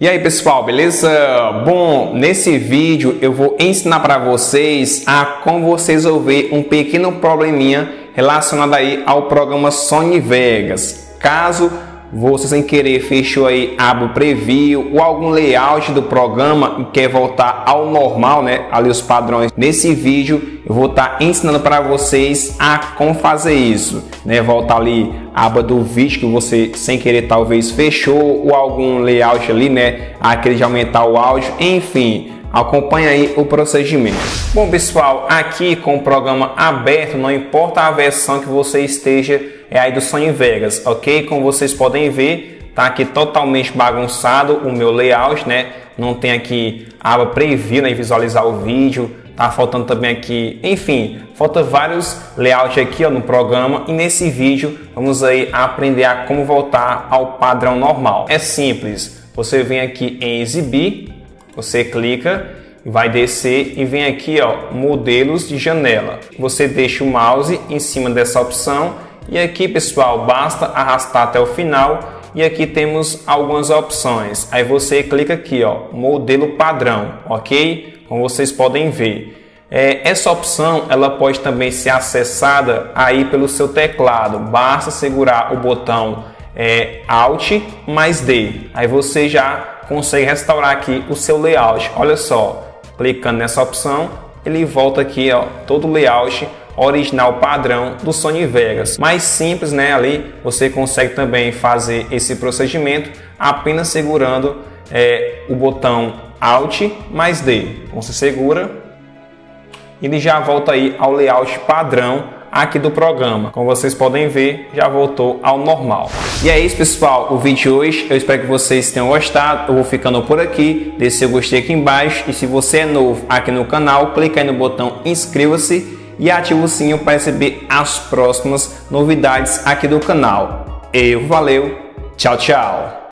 E aí pessoal, beleza? Bom, nesse vídeo eu vou ensinar para vocês a como você resolver um pequeno probleminha relacionado aí ao programa Sony Vegas. Caso você sem querer fechou aí abre o preview ou algum layout do programa e quer voltar ao normal, né? Ali os padrões. Nesse vídeo eu vou estar ensinando para vocês a como fazer isso, né? Voltar ali a aba do vídeo que você sem querer talvez fechou ou algum layout ali, né? Aquele de aumentar o áudio, enfim. Acompanha aí o procedimento. Bom pessoal, aqui com o programa aberto, não importa a versão que você esteja aí do Sony Vegas, ok? Como vocês podem ver, tá aqui totalmente bagunçado o meu layout, né? Não tem aqui a aba preview, né? Visualizar o vídeo, tá faltando também aqui, enfim, falta vários layouts aqui ó, no programa. E nesse vídeo vamos aí aprender a como voltar ao padrão normal. É simples, você vem aqui em exibir, você clica, vai descer e vem aqui ó, modelos de janela. Você deixa o mouse em cima dessa opção e aqui pessoal, basta arrastar até o final e aqui temos algumas opções. Aí você clica aqui ó, modelo padrão, ok? Como vocês podem ver. Essa opção ela pode também ser acessada aí pelo seu teclado. Basta segurar o botão Alt mais D. Aí você já consegue restaurar aqui o seu layout. Olha só, clicando nessa opção, ele volta aqui ó, todo o layout original padrão do Sony Vegas. Mais simples, né? Ali você consegue também fazer esse procedimento apenas segurando o botão Alt mais D. Você segura, ele já volta aí ao layout padrão aqui do programa. Como vocês podem ver, já voltou ao normal. E é isso pessoal, o vídeo de hoje. Eu espero que vocês tenham gostado. Eu vou ficando por aqui, deixe seu gostei aqui embaixo e se você é novo aqui no canal, clica aí no botão inscreva-se e ativa o sininho para receber as próximas novidades aqui do canal. Valeu, tchau, tchau!